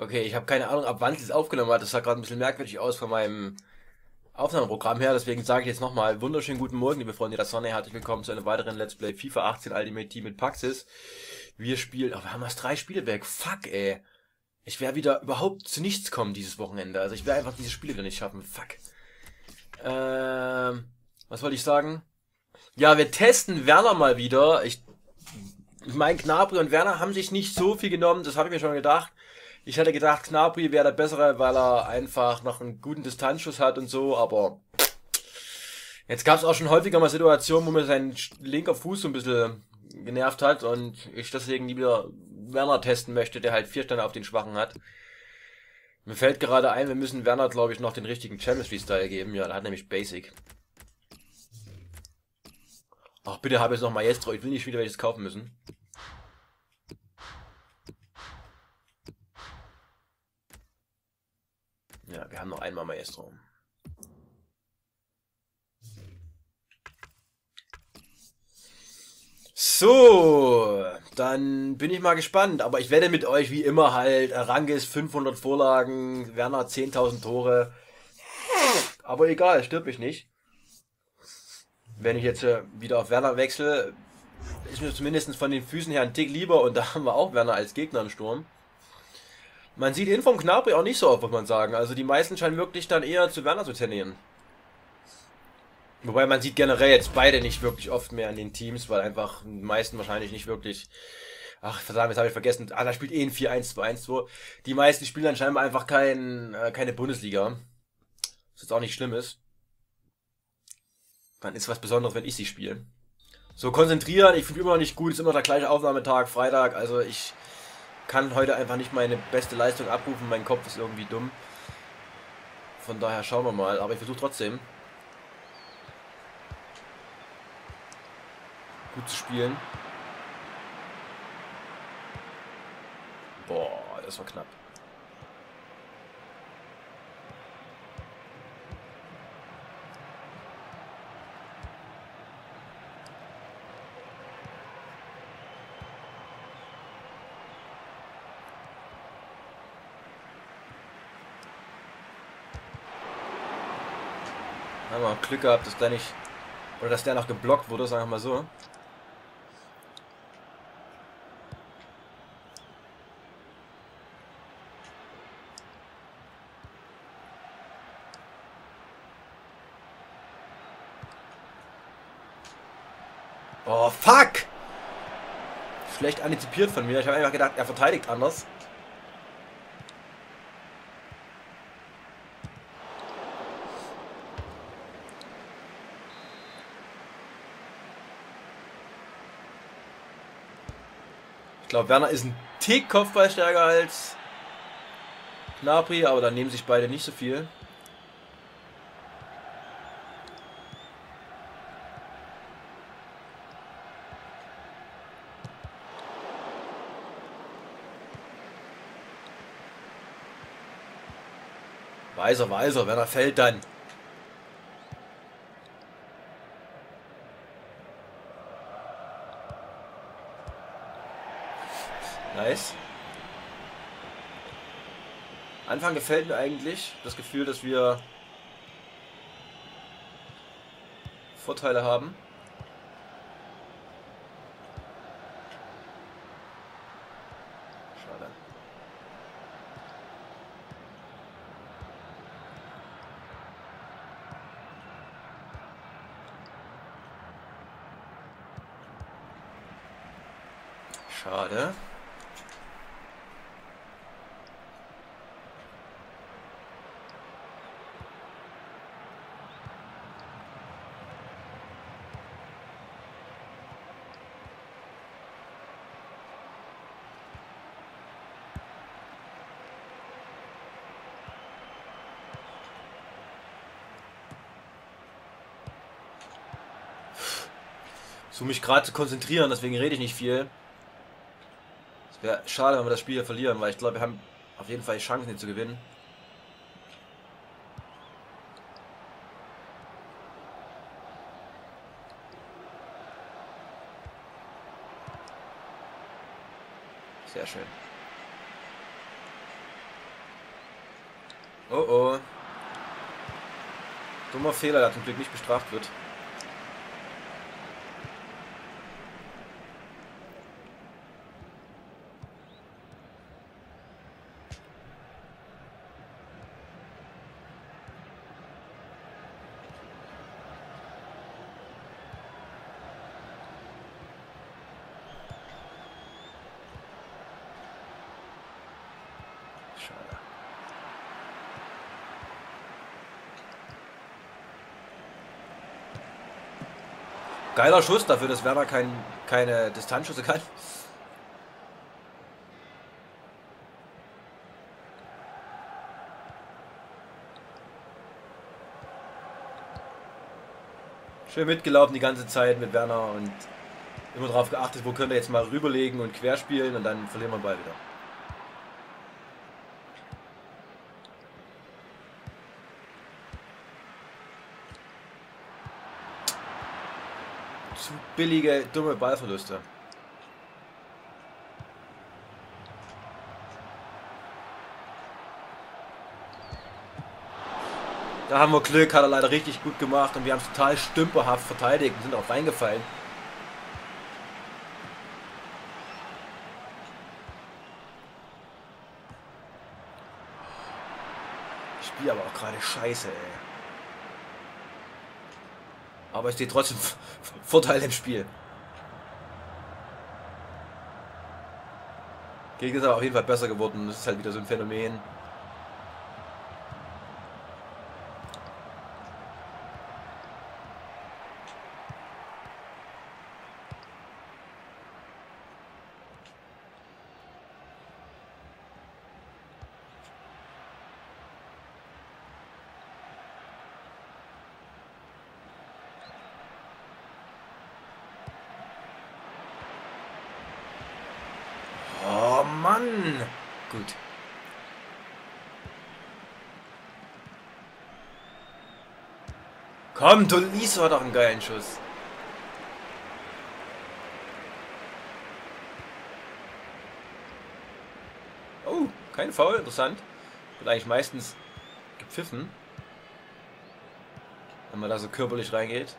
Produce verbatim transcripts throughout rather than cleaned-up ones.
Okay, ich habe keine Ahnung, ab wann sie es aufgenommen hat. Das sah gerade ein bisschen merkwürdig aus von meinem Aufnahmeprogramm her. Deswegen sage ich jetzt nochmal, wunderschönen guten Morgen, liebe Freunde der Sonne. Herzlich willkommen zu einem weiteren Let's Play FIFA achtzehn Ultimate Team mit Paxis. Wir spielen... Oh, wir haben erst drei Spiele weg. Fuck, ey. Ich werde wieder überhaupt zu nichts kommen dieses Wochenende. Also ich werde einfach diese Spiele wieder nicht schaffen. Fuck. Ähm... Was wollte ich sagen? Ja, wir testen Werner mal wieder. Ich... Mein Gnabry und Werner haben sich nicht so viel genommen. Das habe ich mir schon gedacht. Ich hätte gedacht, Gnabry wäre der Bessere, weil er einfach noch einen guten Distanzschuss hat und so, aber jetzt gab es auch schon häufiger mal Situationen, wo mir sein linker Fuß so ein bisschen genervt hat und ich deswegen nie wieder Werner testen möchte, der halt vier Sterne auf den Schwachen hat. Mir fällt gerade ein, wir müssen Werner, glaube ich, noch den richtigen Champions League-Style geben. Ja, der hat nämlich Basic. Ach, bitte habe jetzt noch Maestro. Ich will nicht wieder welches kaufen müssen. Ja, wir haben noch einmal Maestro. So, dann bin ich mal gespannt. Aber ich werde mit euch wie immer halt Arangis fünfhundert Vorlagen, Werner zehntausend Tore. Aber egal, stirb mich nicht. Wenn ich jetzt wieder auf Werner wechsle, ist mir zumindest von den Füßen her ein Tick lieber. Und da haben wir auch Werner als Gegner im Sturm. Man sieht ihn von Gnabry auch nicht so oft, muss man sagen. Also die meisten scheinen wirklich dann eher zu Werner zu tendieren. Wobei man sieht generell jetzt beide nicht wirklich oft mehr in den Teams, weil einfach die meisten wahrscheinlich nicht wirklich... Ach, verdammt, jetzt habe ich vergessen. Ah, da spielt eh ein vier eins zwei eins zwei. Die meisten spielen dann scheinbar einfach kein, äh, keine Bundesliga. Was jetzt auch nicht schlimm ist. Dann ist was Besonderes, wenn ich sie spiele. So, konzentrieren. Ich fühle immer noch nicht gut. Ist immer der gleiche Aufnahmetag, Freitag. Also ich... kann heute einfach nicht meine beste Leistung abrufen, mein Kopf ist irgendwie dumm. Von daher schauen wir mal, aber ich versuche trotzdem gut zu spielen. Boah, das war knapp. Haben wir Glück gehabt, dass der nicht, oder dass der noch geblockt wurde, sagen wir mal so. Oh, fuck! Schlecht antizipiert von mir. Ich habe einfach gedacht, er verteidigt anders. Ich glaube, Werner ist ein Tick Kopfball stärker als Gnabry, aber da nehmen sich beide nicht so viel. Weiser, weiser, Werner fällt dann. Nice. Anfang gefällt mir eigentlich das Gefühl, dass wir Vorteile haben. Schade. Schade. Ich versuche mich gerade zu konzentrieren, deswegen rede ich nicht viel. Es wäre schade, wenn wir das Spiel hier verlieren, weil ich glaube, wir haben auf jeden Fall die Chance, nicht zu gewinnen. Sehr schön. Oh oh. Dummer Fehler, der zum Glück nicht bestraft wird. Geiler Schuss dafür, dass Werner kein, keine Distanzschüsse kann. Schön mitgelaufen die ganze Zeit mit Werner und immer darauf geachtet, wo können wir jetzt mal rüberlegen und querspielen und dann verlieren wir den Ball wieder. Billige, dumme Ballverluste. Da haben wir Glück, hat er leider richtig gut gemacht und wir haben es total stümperhaft verteidigt und sind auch reingefallen. Ich spiele aber auch gerade scheiße, ey. Aber es steht trotzdem Vorteil im Spiel. Gegner ist aber auf jeden Fall besser geworden. Das ist halt wieder so ein Phänomen. Mann! Gut. Komm, Tolisso hat doch einen geilen Schuss. Oh, kein Foul, interessant. Wird eigentlich meistens gepfiffen. Wenn man da so körperlich reingeht.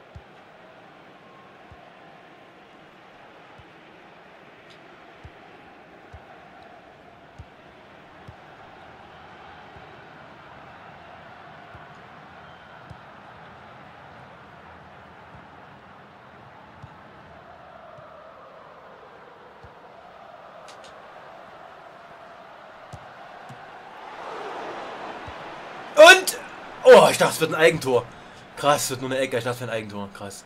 Und, oh, ich dachte, es wird ein Eigentor. Krass, es wird nur eine Ecke. Ich dachte, es wird ein Eigentor. Krass.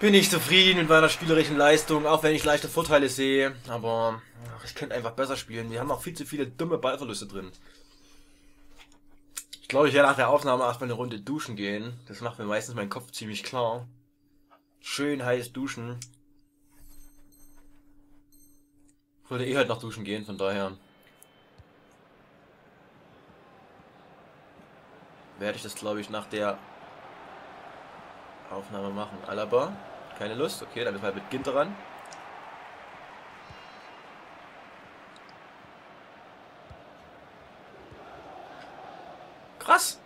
Bin ich zufrieden mit meiner spielerischen Leistung, auch wenn ich leichte Vorteile sehe, aber ach, ich könnte einfach besser spielen. Wir haben auch viel zu viele dumme Ballverluste drin. Ich glaube, ich werde nach der Aufnahme erstmal eine Runde duschen gehen. Das macht mir meistens meinen Kopf ziemlich klar. Schön heiß duschen. Ich wollte eh halt noch duschen gehen, von daher werde ich das, glaube ich, nach der Aufnahme machen. Alaba. Keine Lust, okay, dann ist halt mit Ginter ran. Krass!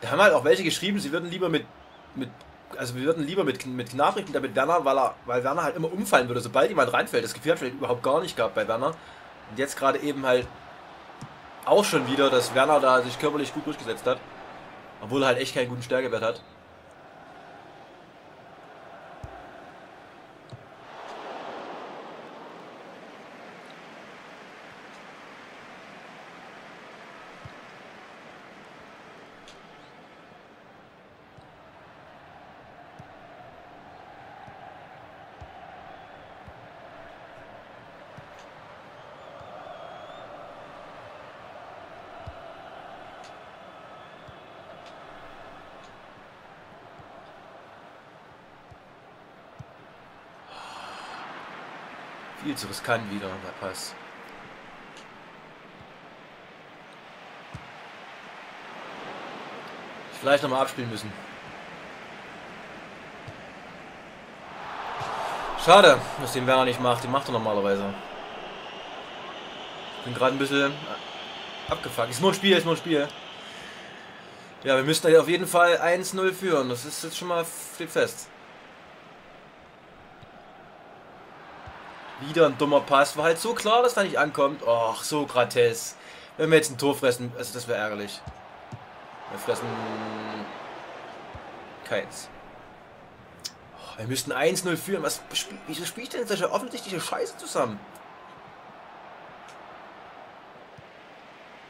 Da haben halt auch welche geschrieben, sie würden lieber mit, mit also wir würden lieber mit, mit Gnabry und damit Werner, weil, er, weil Werner halt immer umfallen würde, sobald jemand reinfällt. Das Gefühl hat vielleicht überhaupt gar nicht gehabt bei Werner. Und jetzt gerade eben halt auch schon wieder, dass Werner da sich körperlich gut durchgesetzt hat. Obwohl er halt echt keinen guten Stärkewert hat. Viel zu riskant wieder, der Pass. Ich vielleicht nochmal abspielen müssen. Schade, dass den Werner nicht macht. Den macht er normalerweise. Bin gerade ein bisschen abgefuckt. Ist nur ein Spiel, ist nur ein Spiel. Ja, wir müssten auf jeden Fall eins null führen. Das ist jetzt schon mal steht fest. Wieder ein dummer Pass. War halt so klar, dass da nicht ankommt. Och, Sokrates. Wenn wir jetzt ein Tor fressen, also das wäre ärgerlich. Wir fressen keins. Oh, wir müssten eins null führen. Was, wieso spiele ich denn jetzt solche offensichtliche Scheiße zusammen?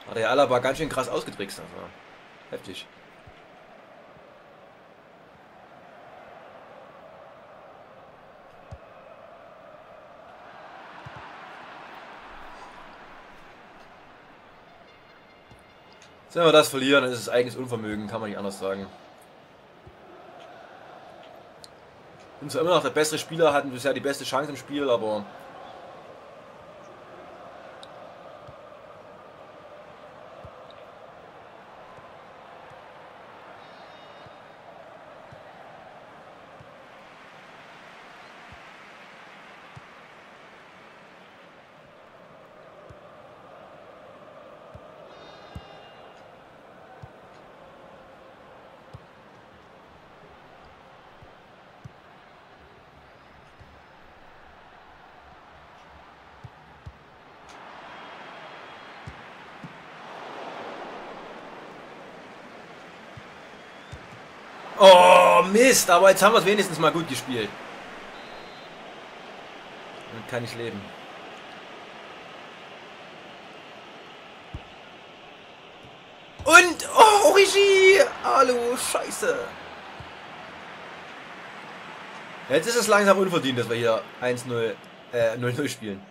Hat der Alaba ganz schön krass ausgetrickst. Also. Heftig. Wenn wir das verlieren, dann ist es eigenes Unvermögen, kann man nicht anders sagen. Und zwar immer noch der bessere Spieler, hatten bisher die beste Chance im Spiel, aber... Oh, Mist, aber jetzt haben wir es wenigstens mal gut gespielt. Damit kann ich leben. Und, oh, Origi! Hallo, Scheiße. Jetzt ist es langsam unverdient, dass wir hier eins null, äh, null null spielen.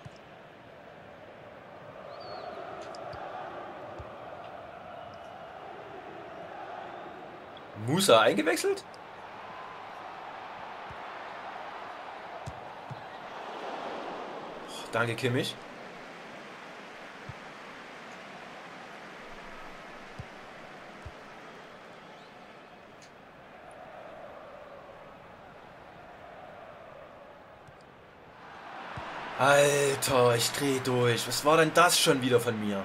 Musa eingewechselt? Oh, danke, Kimmich. Alter, ich dreh durch. Was war denn das schon wieder von mir?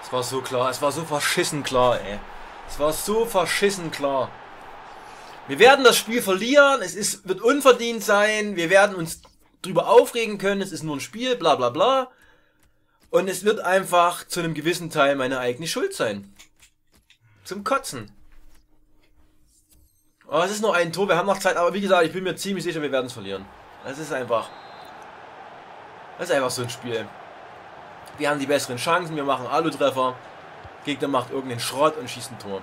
Es war so klar, es war so verschissen klar, ey. Es war so verschissen klar. Wir werden das Spiel verlieren, es ist, wird unverdient sein, wir werden uns drüber aufregen können, es ist nur ein Spiel, bla bla bla. Und es wird einfach zu einem gewissen Teil meine eigene Schuld sein. Zum Kotzen. Aber es ist nur ein Tor, wir haben noch Zeit, aber wie gesagt, ich bin mir ziemlich sicher, wir werden es verlieren. Das ist einfach... Das ist einfach so ein Spiel. Wir haben die besseren Chancen, wir machen Alu-Treffer. Gegner macht irgendeinen Schrott und schießt ein Tor.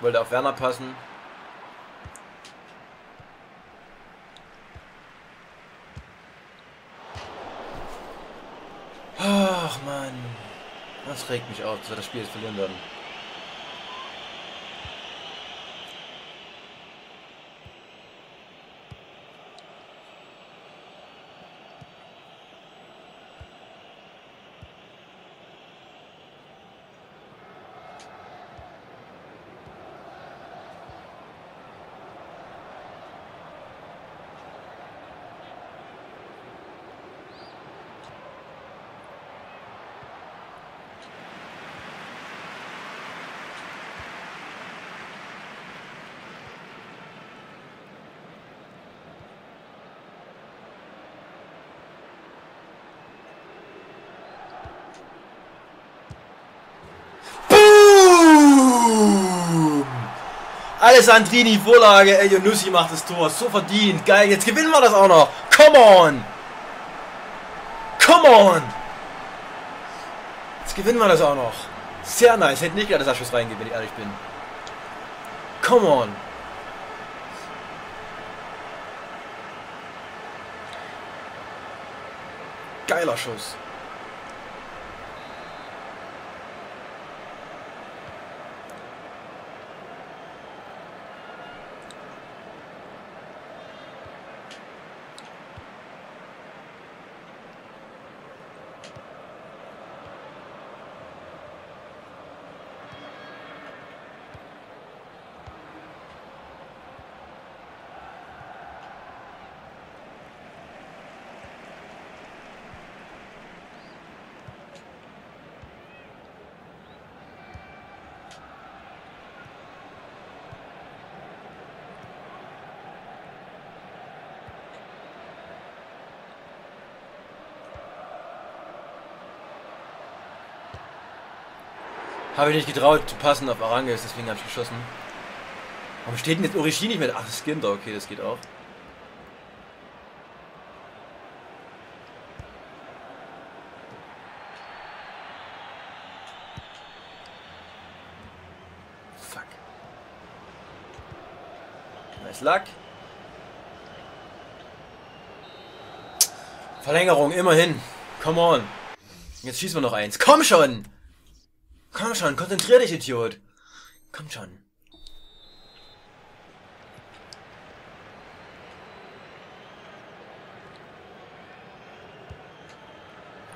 Wollte auf Werner passen. Ach man, das regt mich auf, dass wir das Spiel jetzt verlieren werden. Alessandrini, Vorlage, ey, Yonussi macht das Tor, so verdient, geil, jetzt gewinnen wir das auch noch, come on, come on, jetzt gewinnen wir das auch noch, sehr nice, hätte nicht gerade das Abschluss reingehen, wenn ich ehrlich bin, come on, geiler Schuss. Habe ich nicht getraut zu passen auf Arangues, deswegen habe ich geschossen. Warum steht denn jetzt Origi nicht mit? Ach, das ist Ginter, okay, das geht auch. Fuck. Nice luck. Verlängerung, immerhin. Come on. Jetzt schießen wir noch eins. Komm schon! Komm schon, konzentrier dich, Idiot! Komm schon!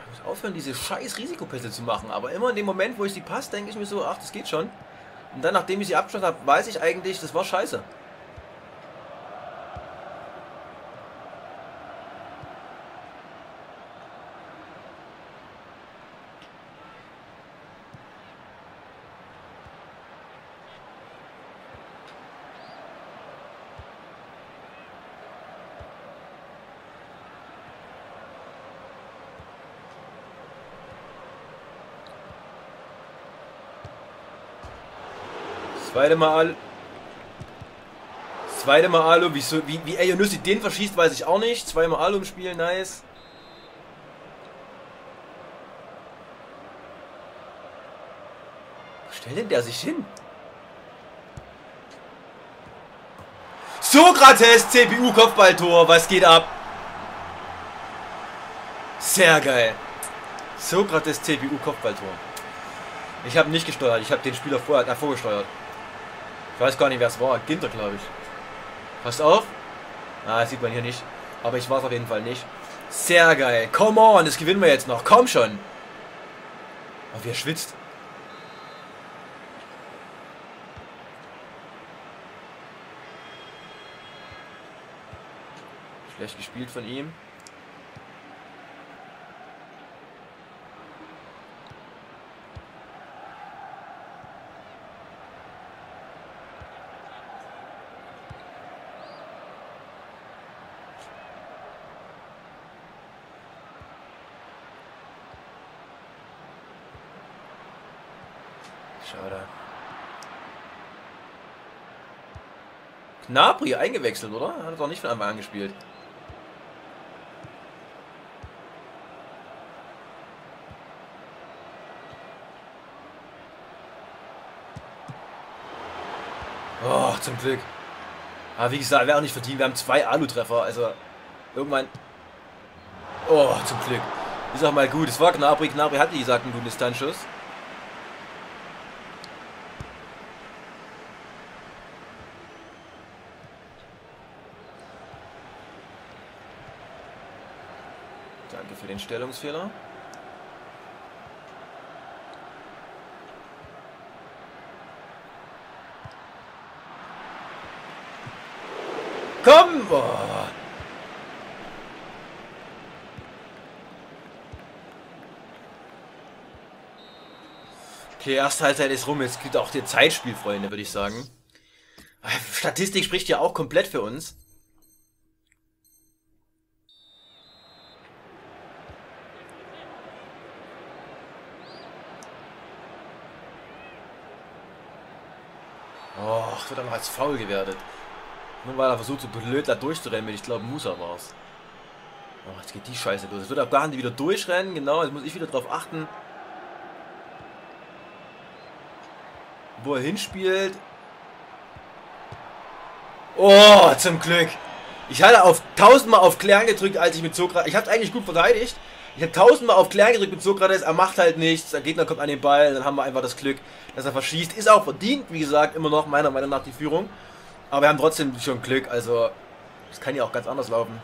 Ich muss aufhören, diese scheiß Risikopässe zu machen, aber immer in dem Moment, wo ich sie passe, denke ich mir so, ach, das geht schon. Und dann, nachdem ich sie abgeschossen habe, weiß ich eigentlich, das war scheiße. Zweite Mal. Zweite Mal Alu. Wie, wie, wie Yonussi den verschießt, weiß ich auch nicht. Zweimal Alu im Spiel, nice. Wo stellt denn der sich hin? Sokrates, C P U, Kopfballtor. Was geht ab? Sehr geil. Sokrates, C P U, Kopfballtor. Ich habe nicht gesteuert. Ich habe den Spieler vorher, äh, vorgesteuert. Ich weiß gar nicht, wer es war. Ginter, glaube ich. Passt auf. Ah, das sieht man hier nicht. Aber ich war es auf jeden Fall nicht. Sehr geil. Come on, das gewinnen wir jetzt noch. Komm schon. Oh, wie er schwitzt. Schlecht gespielt von ihm. Schade. Gnabry eingewechselt, oder? Hat er doch nicht von Anfang an gespielt. Oh, zum Glück. Aber wie gesagt, wäre auch nicht verdient. Wir haben zwei Alu-Treffer. Also, irgendwann... Oh, zum Glück. Ist auch mal gut. Es war Gnabry. Gnabry hatte, wie gesagt, einen guten Distanzschuss. Danke für den Stellungsfehler. Komm! Oh. Okay, erste Halbzeit ist rum. Jetzt gibt auch die Zeitspiel, Freunde, würde ich sagen. Statistik spricht ja auch komplett für uns. Och, wird aber als faul gewertet. Nur weil er versucht, so blöd da durchzurennen, wenn ich glaube, Musa war es. Oh, jetzt geht die Scheiße los. Jetzt wird Abgahandi wieder durchrennen, genau, jetzt muss ich wieder drauf achten. Wo er hinspielt. Oh, zum Glück. Ich hatte auf tausendmal auf Klären gedrückt, als ich mit Sokrates... Ich habe es eigentlich gut verteidigt. Ich habe tausendmal auf Klären gedrückt mit Sokrates. Er macht halt nichts. Der Gegner kommt an den Ball. Dann haben wir einfach das Glück, dass er verschießt. Ist auch verdient, wie gesagt, immer noch meiner Meinung nach die Führung. Aber wir haben trotzdem schon Glück. Also, es kann ja auch ganz anders laufen.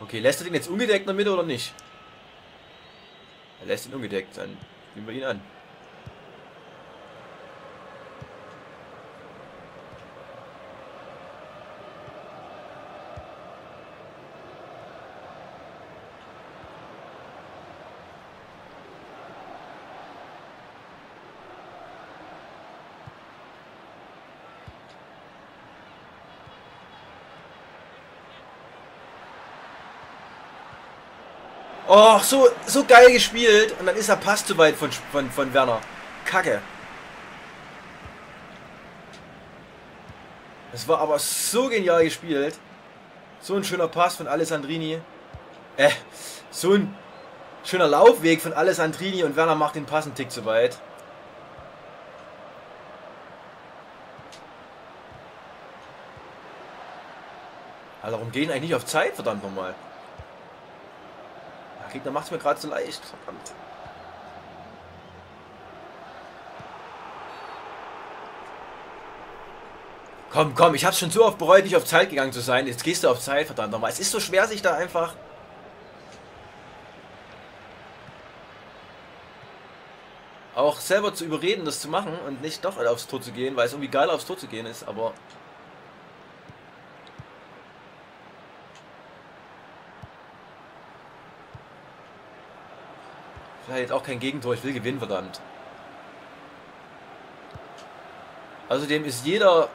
Okay, lässt er den jetzt ungedeckt in der Mitte oder nicht? Er lässt ihn ungedeckt. Dann nehmen wir ihn an. Oh, so, so geil gespielt. Und dann ist er Pass zu weit von, von, von Werner. Kacke. Das war aber so genial gespielt. So ein schöner Pass von Alessandrini. Äh, so ein schöner Laufweg von Alessandrini und Werner macht den Pass einen Tick zu weit. Aber darum gehen eigentlich nicht auf Zeit, verdammt nochmal. Da macht es mir gerade so leicht. Verdammt. Komm, komm, ich hab's schon so oft bereut, nicht auf Zeit gegangen zu sein. Jetzt gehst du auf Zeit, verdammt nochmal. Es ist so schwer, sich da einfach... auch selber zu überreden, das zu machen und nicht doch aufs Tor zu gehen, weil es irgendwie geil aufs Tor zu gehen ist, aber... Vielleicht auch kein Gegentor, ich will gewinnen, verdammt. Außerdem ist jeder,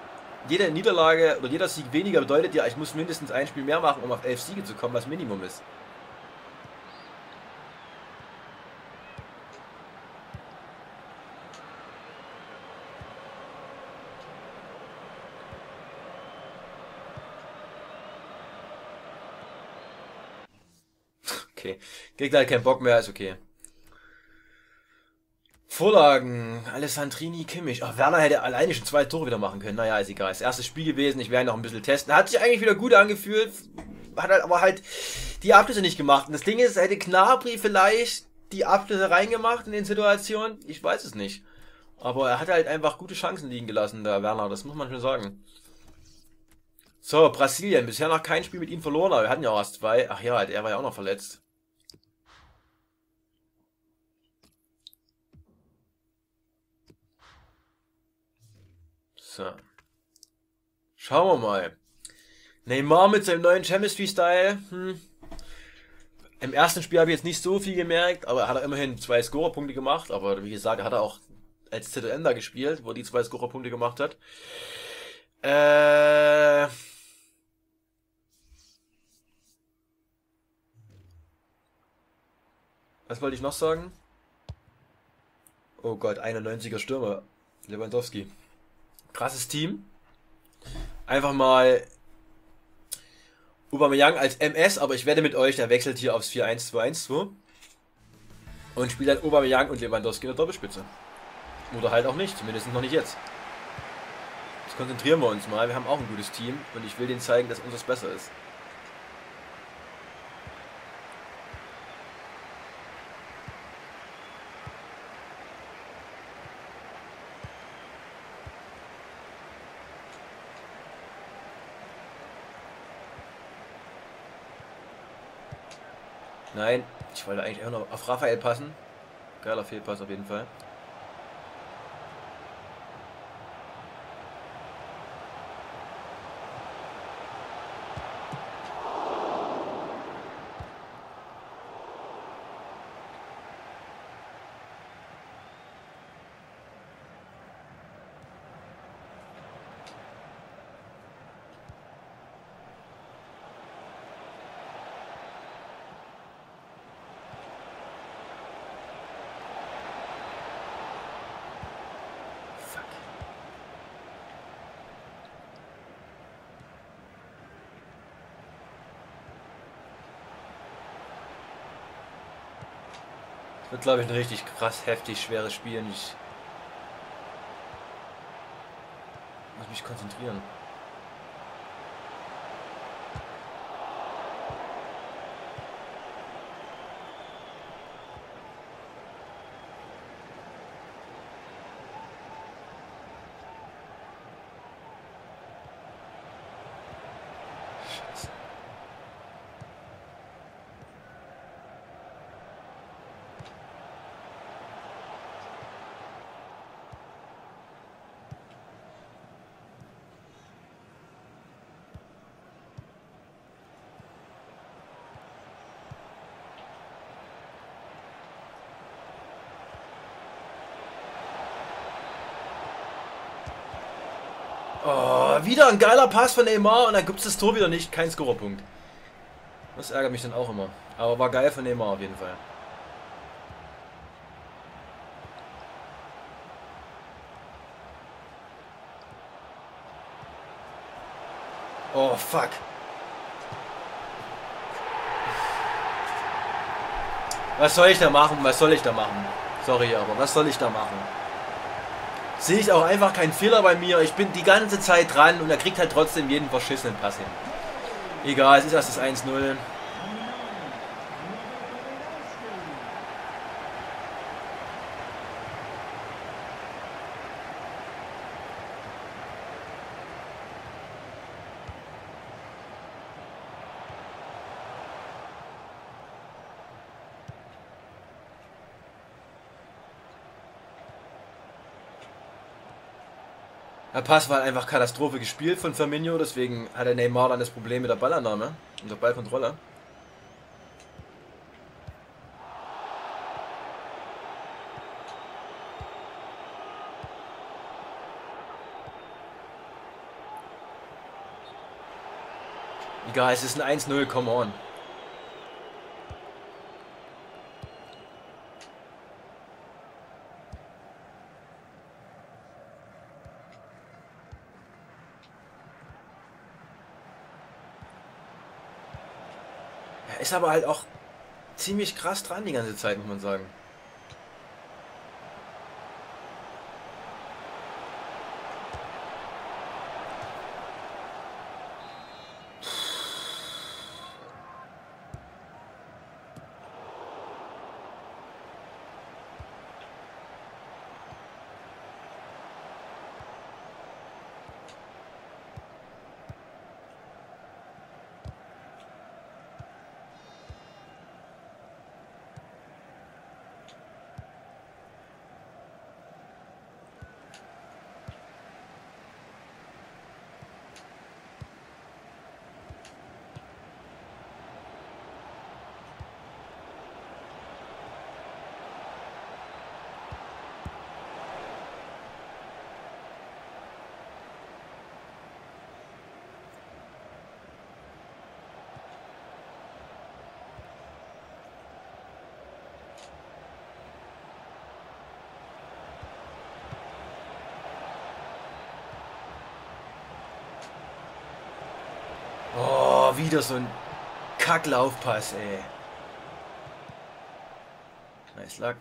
jede Niederlage oder jeder Sieg weniger bedeutet ja, ich muss mindestens ein Spiel mehr machen, um auf elf Siege zu kommen, was Minimum ist. Okay, Gegner hat keinen Bock mehr, ist okay. Vorlagen, Alessandrini, Kimmich. Ach, Werner hätte alleine schon zwei Tore wieder machen können. Naja, ist egal. Das erste Spiel gewesen. Ich werde ihn noch ein bisschen testen. Hat sich eigentlich wieder gut angefühlt. Hat halt aber halt die Abschlüsse nicht gemacht. Und das Ding ist, hätte Gnabry vielleicht die Abschlüsse reingemacht in den Situationen. Ich weiß es nicht. Aber er hat halt einfach gute Chancen liegen gelassen, der Werner. Das muss man schon sagen. So, Brasilien. Bisher noch kein Spiel mit ihm verloren. Aber wir hatten ja auch erst zwei. Ach ja, er war ja auch noch verletzt. So. Schauen wir mal. Neymar mit seinem neuen Chemistry-Style. Hm. Im ersten Spiel habe ich jetzt nicht so viel gemerkt, aber er hat immerhin zwei Scorerpunkte gemacht. Aber wie gesagt, er hat auch als Z M da gespielt, wo er die zwei Scorerpunkte gemacht hat. Äh... Was wollte ich noch sagen? Oh Gott, einundneunziger Stürmer. Lewandowski. Krasses Team. Einfach mal Aubameyang als M S, aber ich wette mit euch, der wechselt hier aufs vier eins zwei eins zwei und spielt halt Aubameyang und Lewandowski in der Doppelspitze. Oder halt auch nicht, zumindest noch nicht jetzt. Jetzt konzentrieren wir uns mal, wir haben auch ein gutes Team und ich will denen zeigen, dass unseres besser ist. Nein, ich wollte eigentlich auch noch auf Raphael passen. Geiler Fehlpass auf jeden Fall. Wird, glaube ich, ein richtig krass, heftig, schweres Spiel. Ich muss mich konzentrieren. Oh, wieder ein geiler Pass von Ema und dann gibt es das Tor wieder nicht. Kein Scorerpunkt. Das ärgert mich dann auch immer. Aber war geil von Ema auf jeden Fall. Oh, fuck. Was soll ich da machen? Was soll ich da machen? Sorry, aber was soll ich da machen? Sehe ich auch einfach keinen Fehler bei mir. Ich bin die ganze Zeit dran und er kriegt halt trotzdem jeden verschissenen Pass hin. Egal, es ist erst das eins null. Der Pass war einfach Katastrophe gespielt von Firmino, deswegen hat der Neymar dann das Problem mit der Ballannahme und der Ballkontrolle. Egal, es ist ein eins null, come on. Ist aber halt auch ziemlich krass dran die ganze Zeit, muss man sagen. Oh, wieder so ein Kacklaufpass, ey. Nice luck.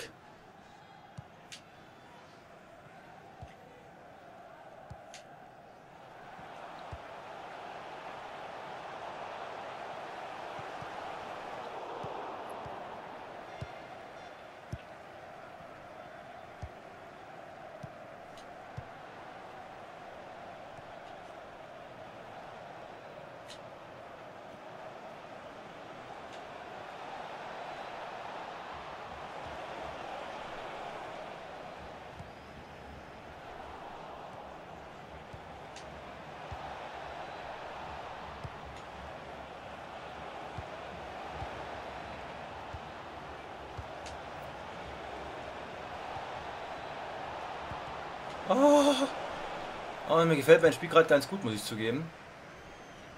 Oh. Aber mir gefällt mein Spiel gerade ganz gut, muss ich zugeben. Im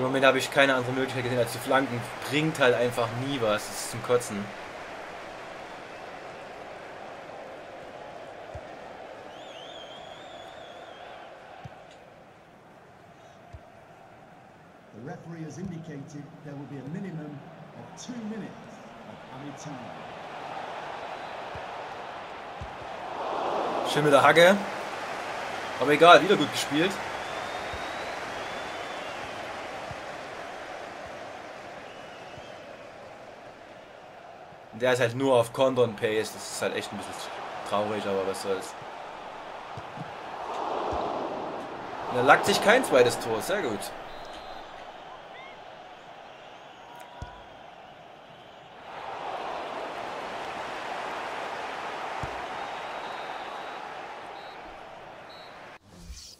Moment habe ich keine andere Möglichkeit gesehen als die Flanken. Bringt halt einfach nie was. Das ist zum Kotzen. activated, there will be a minimum of two minutes of added time. Schön mit der Hacke. Aber egal, wieder gut gespielt. Der ist halt nur auf Konter und Pace. Das ist halt echt ein bisschen traurig, aber was soll's. Da lackt sich kein zweites Tor. Sehr gut.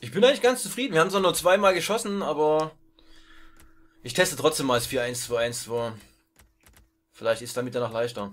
Ich bin eigentlich ganz zufrieden. Wir haben zwar nur zweimal geschossen, aber ich teste trotzdem mal das vier eins zwei eins zwei. Vielleicht ist damit danach leichter.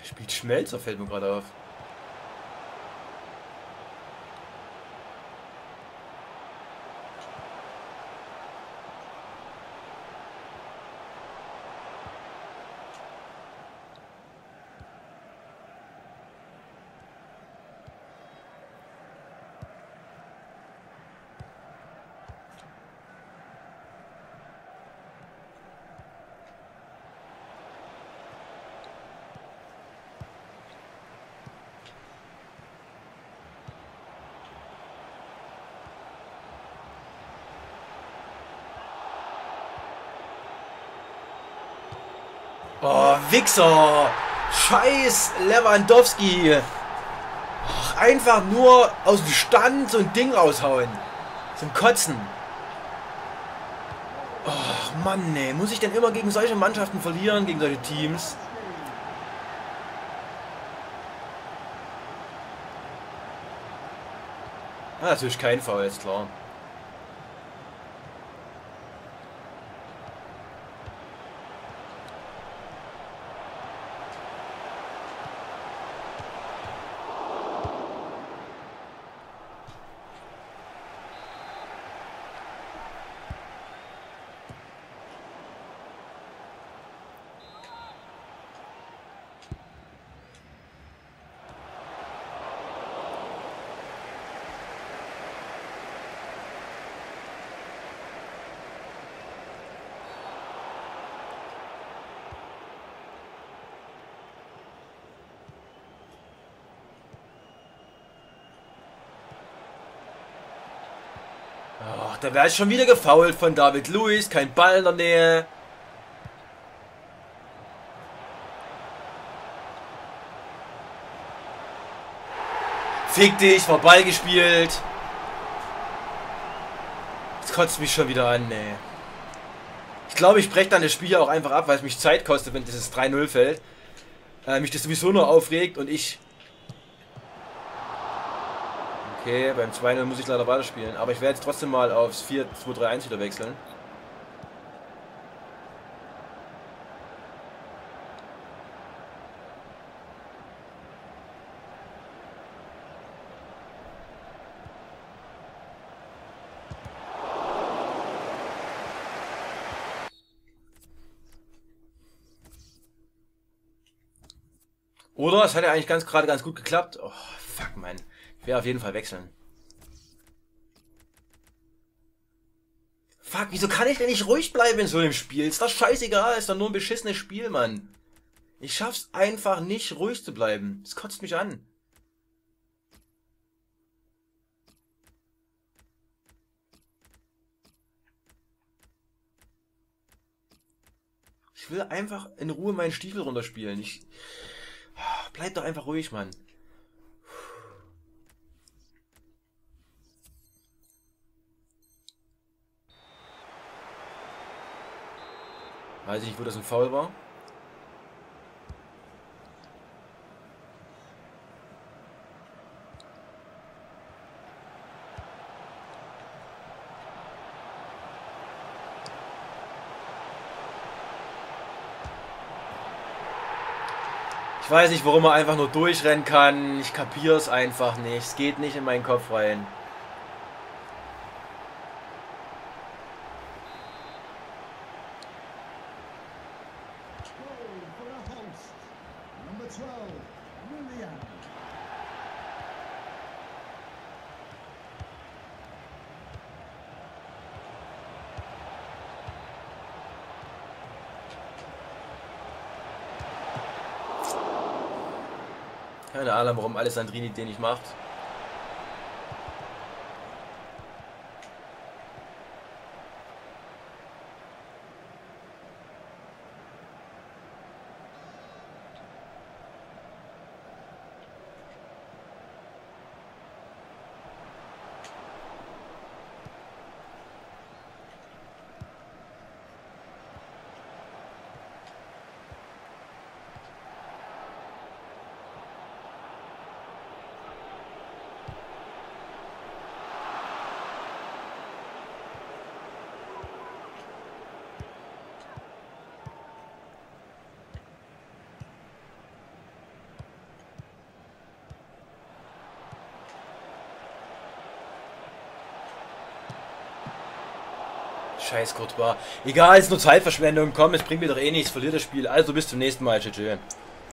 Spielt Schmelzer, fällt mir gerade auf. Oh, Wichser! Scheiß Lewandowski! Och, einfach nur aus dem Stand so ein Ding raushauen. Zum Kotzen. Och, Mann, ey. Muss ich denn immer gegen solche Mannschaften verlieren, gegen solche Teams? Na, natürlich kein Foul, ist klar. Da wäre ich schon wieder gefoult von David Luiz. Kein Ball in der Nähe. Fick dich, war Ball gespielt. Das kotzt mich schon wieder an, nee. Ich glaube, ich breche dann das Spiel auch einfach ab, weil es mich Zeit kostet, wenn dieses drei null fällt. Äh, mich das sowieso nur aufregt und ich... Okay, beim zwei null muss ich leider weiterspielen, aber ich werde jetzt trotzdem mal aufs vier zwei drei eins wieder wechseln. Oder? Es hat ja eigentlich ganz gerade ganz gut geklappt. Oh, fuck, Mann. Ja, auf jeden Fall wechseln. Fuck, wieso kann ich denn nicht ruhig bleiben in so einem Spiel? Ist das scheißegal, ist doch nur ein beschissenes Spiel, Mann. Ich schaff's einfach nicht, ruhig zu bleiben. Das kotzt mich an. Ich will einfach in Ruhe meinen Stiefel runterspielen. Ich... Bleib doch einfach ruhig, Mann. Weiß ich nicht, wo das ein Foul war. Ich weiß nicht, warum er einfach nur durchrennen kann. Ich kapiere es einfach nicht. Es geht nicht in meinen Kopf rein. Keine Ahnung, warum Alessandrini den nicht macht. Scheiß Courtois. Egal, ist nur Zeitverschwendung. Komm, es bringt mir doch eh nichts. Verliert das Spiel. Also bis zum nächsten Mal. Tschüss.